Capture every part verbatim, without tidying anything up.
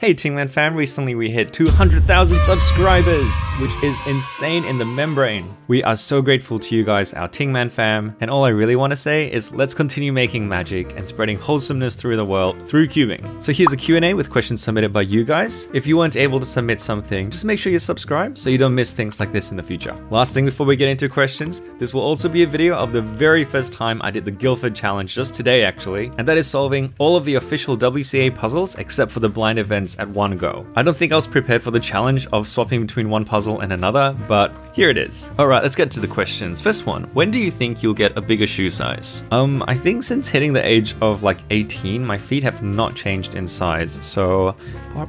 Hey Tingman Fam, recently we hit two hundred thousand subscribers, which is insane in the membrane. We are so grateful to you guys, our Tingman Fam, and all I really want to say is let's continue making magic and spreading wholesomeness through the world through cubing. So here's a Q and A with questions submitted by you guys. If you weren't able to submit something, just make sure you subscribe so you don't miss things like this in the future. Last thing before we get into questions, this will also be a video of the very first time I did the Guilford Challenge just today actually, and that is solving all of the official W C A puzzles except for the blind events at one go. I don't think I was prepared for the challenge of swapping between one puzzle and another, but here it is. Alright, let's get to the questions. First one, when do you think you'll get a bigger shoe size? Um, I think since hitting the age of like eighteen, my feet have not changed in size, so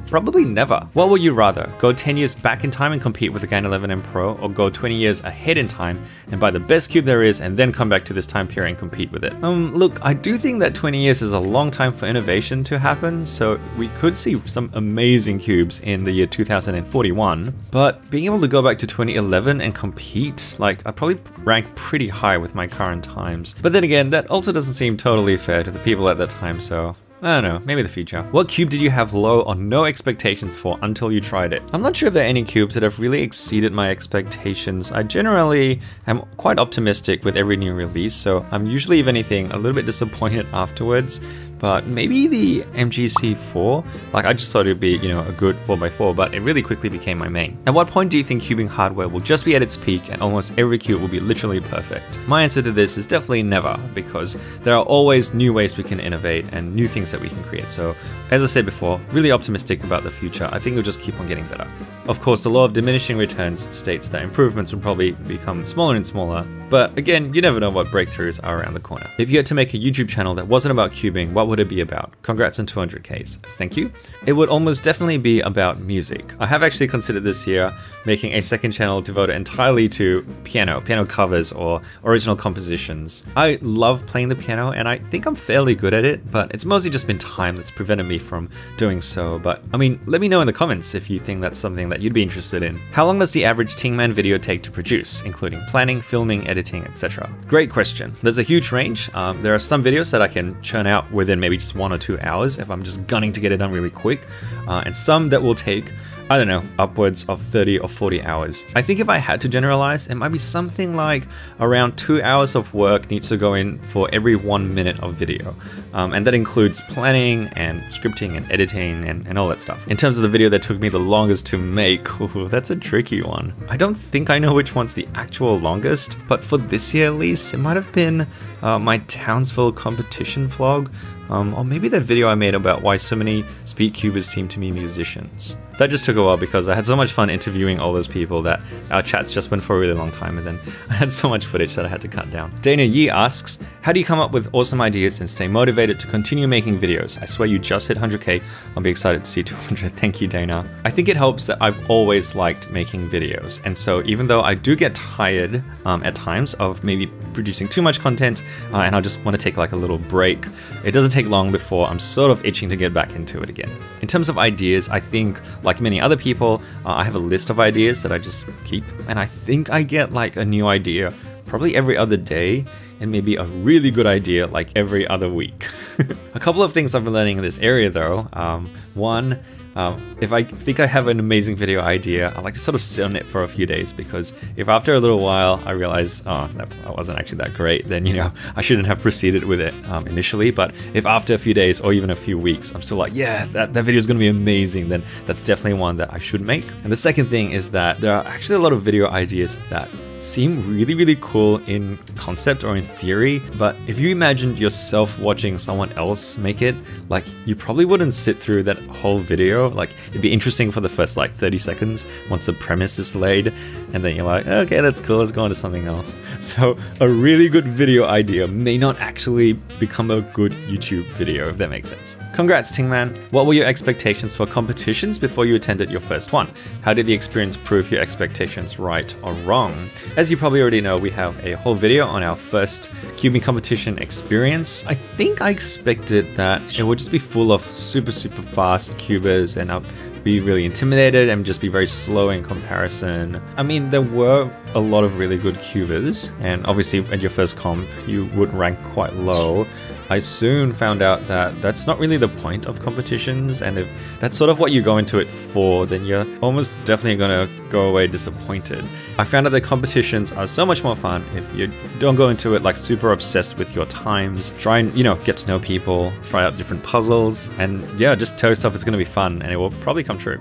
probably never. What would you rather? Go ten years back in time and compete with the GAN eleven M Pro, or go twenty years ahead in time and buy the best cube there is and then come back to this time period and compete with it? Um, look, I do think that twenty years is a long time for innovation to happen, so we could see some amazing cubes in the year two thousand forty-one, but being able to go back to twenty eleven and compete, like, I probably rank pretty high with my current times. But then again, that also doesn't seem totally fair to the people at that time, so I don't know, maybe the future. What cube did you have low or no expectations for until you tried it? I'm not sure if there are any cubes that have really exceeded my expectations. I generally am quite optimistic with every new release, so I'm usually, if anything, a little bit disappointed afterwards. But maybe the M G C four, like I just thought it'd be, you know, a good four by four, but it really quickly became my main. At what point do you think cubing hardware will just be at its peak and almost every cube will be literally perfect? My answer to this is definitely never, because there are always new ways we can innovate and new things that we can create. So as I said before, really optimistic about the future. I think it'll just keep on getting better. Of course, the law of diminishing returns states that improvements will probably become smaller and smaller, but again, you never know what breakthroughs are around the corner. If you had to make a YouTube channel that wasn't about cubing, what would it be about? Congrats on two hundred Ks, thank you. It would almost definitely be about music. I have actually considered this year making a second channel devoted entirely to piano, piano covers or original compositions. I love playing the piano and I think I'm fairly good at it, but it's mostly just been time that's prevented me from doing so. But I mean, let me know in the comments if you think that's something that you'd be interested in. How long does the average Tingman video take to produce, including planning, filming, editing, et cetera? Great question. There's a huge range. Um, there are some videos that I can churn out within maybe just one or two hours if I'm just gunning to get it done really quick, uh, and some that will take, I don't know, upwards of thirty or forty hours. I think if I had to generalize, it might be something like around two hours of work needs to go in for every one minute of video. Um, and that includes planning and scripting and editing and, and all that stuff. In terms of the video that took me the longest to make, ooh, that's a tricky one. I don't think I know which one's the actual longest, but for this year at least, it might have been uh, my Townsville competition vlog. Um, or maybe that video I made about why so many speedcubers seem to be musicians. That just took a while because I had so much fun interviewing all those people that our chats just went for a really long time, and then I had so much footage that I had to cut down. Dana Yee asks, how do you come up with awesome ideas and stay motivated to continue making videos? I swear you just hit one hundred K. I'll be excited to see two hundred. Thank you, Dana. I think it helps that I've always liked making videos, and so even though I do get tired um, at times of maybe producing too much content uh, and I just want to take like a little break, it doesn't take long before I'm sort of itching to get back into it again. In terms of ideas, I think, like many other people, uh, I have a list of ideas that I just keep, and I think I get like a new idea probably every other day, and maybe a really good idea like every other week. A couple of things I've been learning in this area though. Um, one, Um, if I think I have an amazing video idea, I like to sort of sit on it for a few days, because if after a little while I realize, oh, that wasn't actually that great, then, you know, I shouldn't have proceeded with it um, initially. But if after a few days or even a few weeks, I'm still like, yeah, that, that video is going to be amazing, then that's definitely one that I should make. And the second thing is that there are actually a lot of video ideas that seem really, really cool in concept or in theory, but if you imagined yourself watching someone else make it, like, you probably wouldn't sit through that whole video. Like, it'd be interesting for the first like thirty seconds once the premise is laid, and then you're like, okay, that's cool, let's go on to something else. So a really good video idea may not actually become a good YouTube video, if that makes sense. Congrats, Tingman. What were your expectations for competitions before you attended your first one? How did the experience prove your expectations right or wrong? As you probably already know, we have a whole video on our first cubing competition experience. I think I expected that it would just be full of super, super fast cubers, and I'll be really intimidated and just be very slow in comparison. I mean, there were a lot of really good cubers, and obviously at your first comp, you would rank quite low. I soon found out that that's not really the point of competitions, and if that's sort of what you go into it for, then you're almost definitely gonna go away disappointed. I found out that competitions are so much more fun if you don't go into it like super obsessed with your times. Try and, you know, get to know people, try out different puzzles, and yeah, just tell yourself it's gonna be fun and it will probably come true.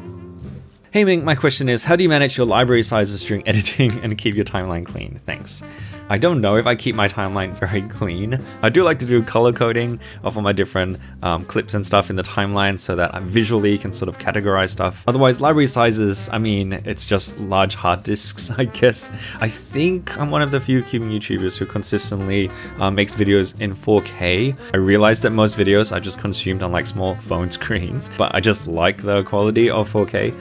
Hey Ming, my question is, how do you manage your library sizes during editing and keep your timeline clean? Thanks. I don't know if I keep my timeline very clean. I do like to do color coding of all my different um, clips and stuff in the timeline so that I visually can sort of categorize stuff. Otherwise, library sizes, I mean, it's just large hard disks, I guess. I think I'm one of the few cubing YouTubers who consistently uh, makes videos in four K. I realized that most videos are just consumed on like small phone screens, but I just like the quality of four K.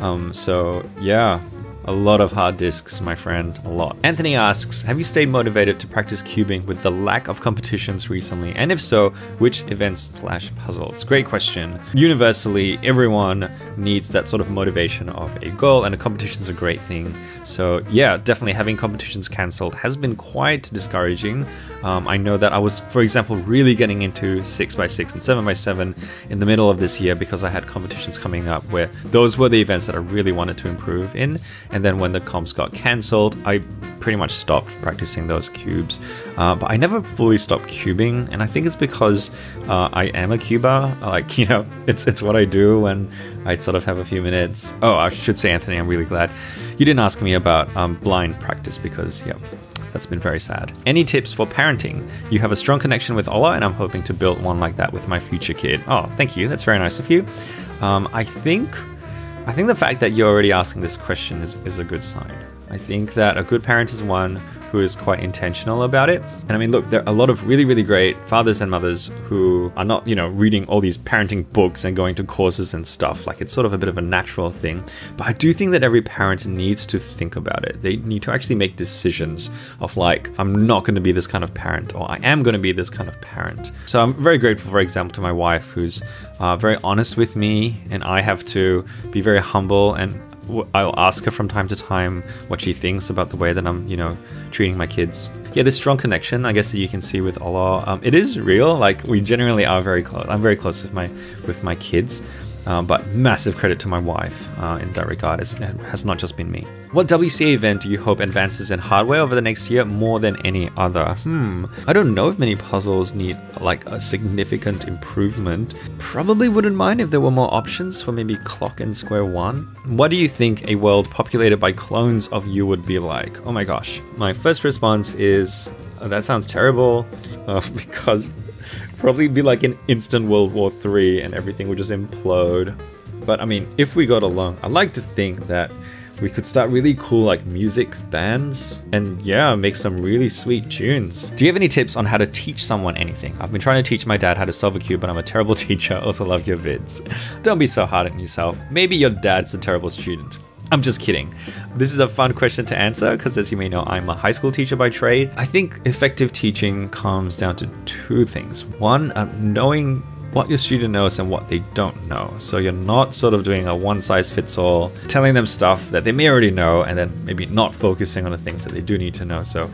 Um, so yeah, a lot of hard disks, my friend, a lot. Anthony asks, have you stayed motivated to practice cubing with the lack of competitions recently? And if so, which events slash puzzles? Great question. Universally, everyone needs that sort of motivation of a goal, and a competition's a great thing. So yeah, definitely having competitions cancelled has been quite discouraging. Um, I know that I was, for example, really getting into six by six and seven by seven in the middle of this year because I had competitions coming up where those were the events that I really wanted to improve in. And then when the comps got cancelled, I pretty much stopped practicing those cubes. Uh, but I never fully stopped cubing, and I think it's because uh, I am a cuber. Like, you know, it's, it's what I do when I sort of have a few minutes. Oh, I should say, Anthony, I'm really glad you didn't ask me about um, blind practice because, yep, that's been very sad. Any tips for parenting? You have a strong connection with Ola, and I'm hoping to build one like that with my future kid. Oh, thank you. That's very nice of you. Um, I think, I think the fact that you're already asking this question is, is a good sign. I think that a good parent is one who is quite intentional about it. And I mean, look, there are a lot of really, really great fathers and mothers who are not, you know, reading all these parenting books and going to courses and stuff. Like, it's sort of a bit of a natural thing. But I do think that every parent needs to think about it. They need to actually make decisions of like, I'm not going to be this kind of parent, or I am going to be this kind of parent. So I'm very grateful, for example, to my wife, who's uh, very honest with me, and I have to be very humble, and I'll ask her from time to time what she thinks about the way that I'm, you know, treating my kids. Yeah, this strong connection, I guess, that you can see with Ola, um, it is real. Like, we generally are very close. I'm very close with my with my kids. Um, but massive credit to my wife uh, in that regard. It's, it has not just been me. What W C A event do you hope advances in hardware over the next year more than any other? Hmm, I don't know if many puzzles need like a significant improvement. Probably wouldn't mind if there were more options for maybe clock and square one. What do you think a world populated by clones of you would be like? Oh my gosh. My first response is, oh, that sounds terrible uh, because probably be like an instant World War Three and everything would just implode. But I mean, if we got along, I like to think that we could start really cool like music bands and yeah, make some really sweet tunes. Do you have any tips on how to teach someone anything? I've been trying to teach my dad how to solve a cube, but I'm a terrible teacher. Also love your vids. Don't be so hard on yourself. Maybe your dad's a terrible student. I'm just kidding. This is a fun question to answer because, as you may know, I'm a high school teacher by trade. I think effective teaching comes down to two things. One, uh, knowing what your student knows and what they don't know. So you're not sort of doing a one-size-fits-all, telling them stuff that they may already know and then maybe not focusing on the things that they do need to know. So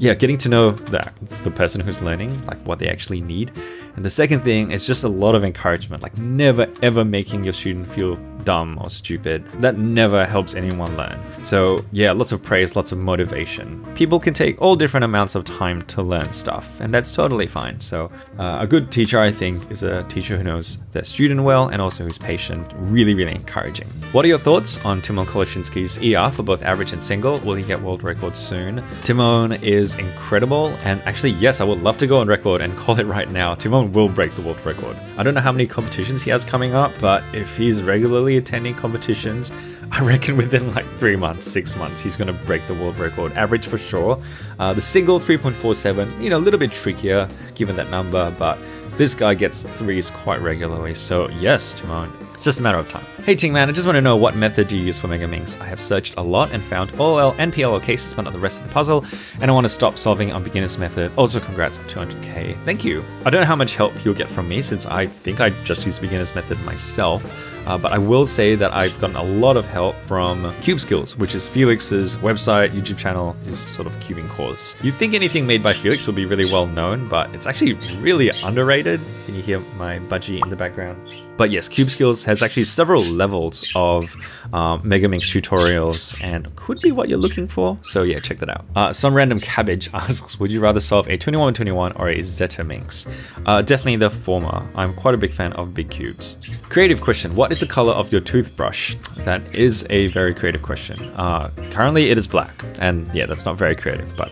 yeah, getting to know that the person who's learning, like what they actually need. And the second thing is just a lot of encouragement, like never ever making your student feel dumb or stupid. That never helps anyone learn. So yeah, lots of praise, lots of motivation. People can take all different amounts of time to learn stuff, and that's totally fine. So uh, a good teacher, I think, is a teacher who knows their student well and also who's patient. Really, really encouraging. What are your thoughts on Tymon Kolasiński's E R for both average and single? Will he get world records soon? Tymon is incredible, and actually, yes, I would love to go on record and call it right now. Tymon will break the world record. I don't know how many competitions he has coming up, but if he's regularly attending competitions, I reckon within like three months, six months, he's going to break the world record. Average for sure. Uh, the single three point four seven, you know, a little bit trickier given that number, but this guy gets threes quite regularly. So yes, Tymon, it's just a matter of time. Hey Tingman, I just want to know, what method do you use for Mega Minx? I have searched a lot and found O L L and P L L cases, but not the rest of the puzzle, and I want to stop solving on beginner's method. Also, congrats on two hundred K. Thank you. I don't know how much help you'll get from me, since I think I just use beginner's method myself. Uh, but I will say that I've gotten a lot of help from CubeSkills, which is Felix's website, YouTube channel, his sort of cubing course. You'd think anything made by Felix would be really well known, but it's actually really underrated. Can you hear my budgie in the background? But yes, CubeSkills has actually several levels of um, Mega Minx tutorials and could be what you're looking for. So yeah, check that out. Uh, some random cabbage asks, would you rather solve a twenty-one twenty-one or a zettaminx? Uh, definitely the former. I'm quite a big fan of big cubes. Creative question, what is the color of your toothbrush? That is a very creative question. Uh, currently it is black, and yeah, that's not very creative, but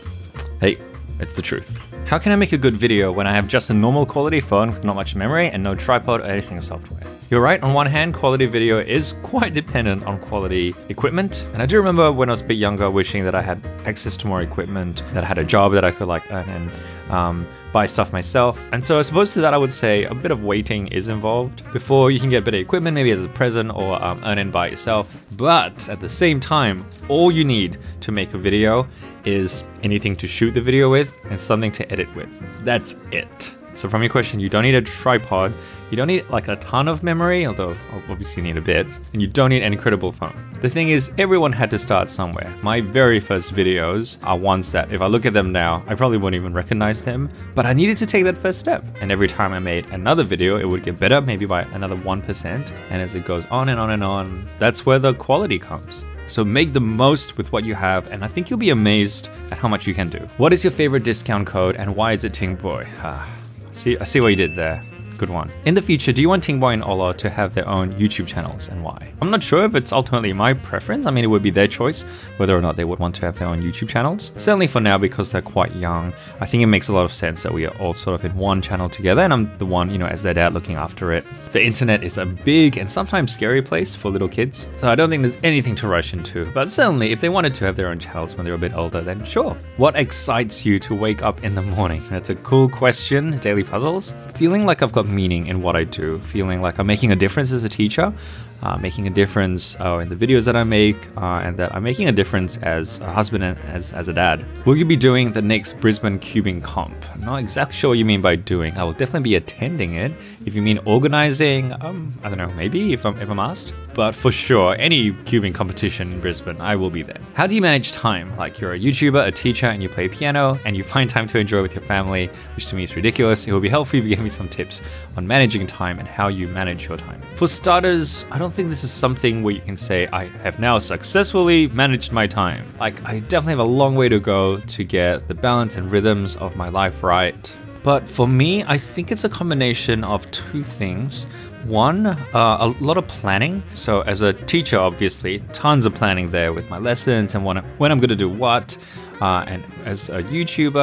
hey, it's the truth. How can I make a good video when I have just a normal quality phone with not much memory and no tripod or editing software? You're right, on one hand, quality video is quite dependent on quality equipment. And I do remember when I was a bit younger wishing that I had access to more equipment, that I had a job that I could like earn and um, buy stuff myself. And so I suppose to that I would say a bit of waiting is involved before you can get better equipment, maybe as a present or um, earn and buy yourself. But at the same time, all you need to make a video is anything to shoot the video with and something to edit with. That's it. So from your question, you don't need a tripod, you don't need like a ton of memory, although obviously you need a bit, and you don't need an incredible phone. The thing is, everyone had to start somewhere. My very first videos are ones that if I look at them now, I probably wouldn't even recognize them, but I needed to take that first step. And every time I made another video, it would get better, maybe by another one percent. And as it goes on and on and on, that's where the quality comes. So make the most with what you have, and I think you'll be amazed at how much you can do. What is your favorite discount code and why is it Tingboy? Ah, see, I see what you did there. Good one. In the future, do you want Tingboy and Ola to have their own YouTube channels and why? I'm not sure if it's ultimately my preference. I mean, it would be their choice whether or not they would want to have their own YouTube channels. Certainly for now, because they're quite young, I think it makes a lot of sense that we are all sort of in one channel together and I'm the one, you know, as their dad looking after it. The internet is a big and sometimes scary place for little kids. So I don't think there's anything to rush into, but certainly if they wanted to have their own channels when they're a bit older, then sure. What excites you to wake up in the morning? That's a cool question. Daily puzzles. Feeling like I've got meaning in what I do, feeling like I'm making a difference as a teacher, uh, making a difference uh, in the videos that I make, uh, and that I'm making a difference as a husband and as, as a dad. Will you be doing the next Brisbane Cubing Comp? I'm not exactly sure what you mean by doing. I will definitely be attending it. If you mean organizing, um, I don't know, maybe if I'm, if I'm asked. But for sure, any cubing competition in Brisbane, I will be there. How do you manage time? Like you're a YouTuber, a teacher, and you play piano, and you find time to enjoy with your family, which to me is ridiculous. It will be helpful if you give me some tips on managing time and how you manage your time. For starters, I don't think this is something where you can say, I have now successfully managed my time. Like, I definitely have a long way to go to get the balance and rhythms of my life right. But for me, I think it's a combination of two things. One, uh, a lot of planning. So as a teacher, obviously, tons of planning there with my lessons and when I'm gonna do what. Uh, and as a YouTuber,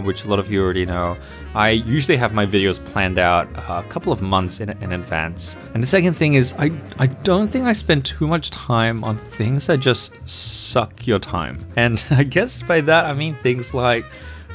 uh, which a lot of you already know, I usually have my videos planned out a couple of months in, in advance. And the second thing is, I, I don't think I spend too much time on things that just suck your time. And I guess by that, I mean things like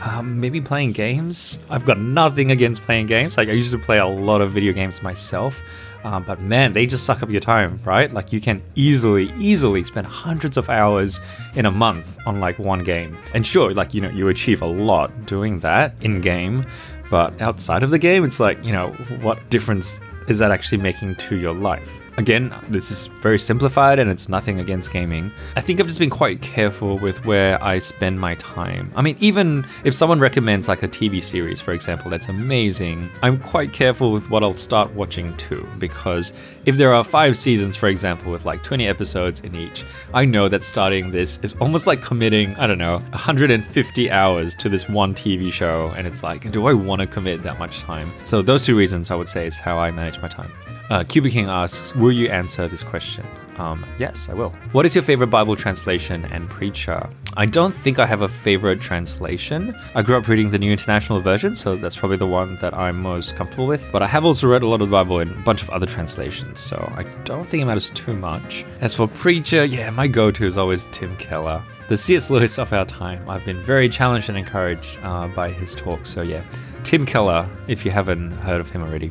Um, maybe playing games. I've got nothing against playing games. Like I used to play a lot of video games myself, um, but man, they just suck up your time, right? Like you can easily, easily spend hundreds of hours in a month on like one game. And sure, like, you know, you achieve a lot doing that in game, but outside of the game, it's like, you know, what difference is that actually making to your life? Again, this is very simplified and it's nothing against gaming. I think I've just been quite careful with where I spend my time. I mean, even if someone recommends like a T V series, for example, that's amazing, I'm quite careful with what I'll start watching too, because if there are five seasons, for example, with like twenty episodes in each, I know that starting this is almost like committing, I don't know, one hundred fifty hours to this one T V show. And it's like, do I want to commit that much time? So those two reasons I would say is how I manage my time. Uh, Cuba King asks, will you answer this question? Um, yes, I will. What is your favorite Bible translation and preacher? I don't think I have a favorite translation. I grew up reading the New International Version, so that's probably the one that I'm most comfortable with. But I have also read a lot of the Bible in a bunch of other translations, so I don't think it matters too much. As for preacher, yeah, my go-to is always Tim Keller, the C S Lewis of our time. I've been very challenged and encouraged uh, by his talk, so yeah. Tim Keller, if you haven't heard of him already.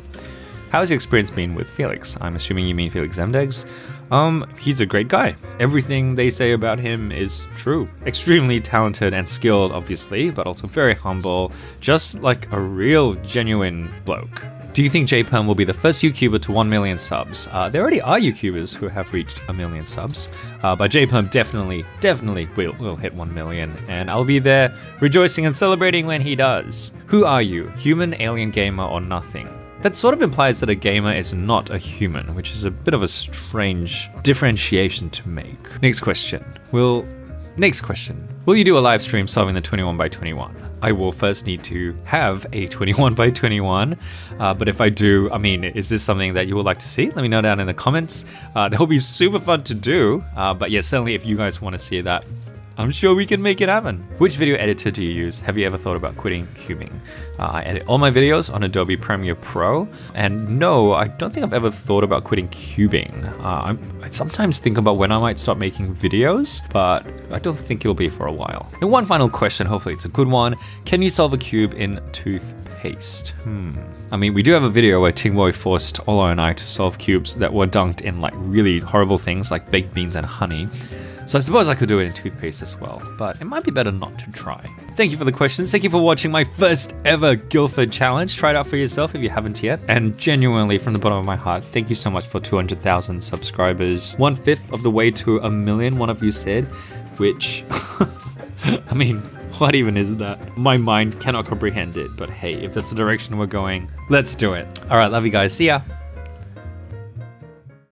How's your experience been with Felix? I'm assuming you mean Felix Zemdegs. Um, he's a great guy. Everything they say about him is true. Extremely talented and skilled, obviously, but also very humble. Just like a real genuine bloke. Do you think J Perm will be the first YouTuber to one million subs? Uh, there already are YouTubers who have reached a million subs, uh, but J Perm definitely, definitely will, will hit one million, and I'll be there rejoicing and celebrating when he does. Who are you? Human, alien, gamer, or nothing? That sort of implies that a gamer is not a human, which is a bit of a strange differentiation to make. Next question. Will... Next question. Will you do a live stream solving the twenty-one by twenty-one? I will first need to have a twenty-one by twenty-one, uh, but if I do, I mean, is this something that you would like to see? Let me know down in the comments. Uh, that will be super fun to do, uh, but yeah, certainly if you guys want to see that, I'm sure we can make it happen. Which video editor do you use? Have you ever thought about quitting cubing? Uh, I edit all my videos on Adobe Premiere Pro, and no, I don't think I've ever thought about quitting cubing. Uh, I sometimes think about when I might stop making videos, but I don't think it'll be for a while. And one final question, hopefully it's a good one. Can you solve a cube in toothpaste? Hmm. I mean, we do have a video where Tingboy forced Ola and I to solve cubes that were dunked in like really horrible things like baked beans and honey. So I suppose I could do it in toothpaste as well, but it might be better not to try. Thank you for the questions. Thank you for watching my first ever Guilford Challenge. Try it out for yourself if you haven't yet. And genuinely, from the bottom of my heart, thank you so much for two hundred thousand subscribers. One fifth of the way to a million, one of you said, which, I mean, what even is that? My mind cannot comprehend it, but hey, if that's the direction we're going, let's do it. All right, love you guys. See ya.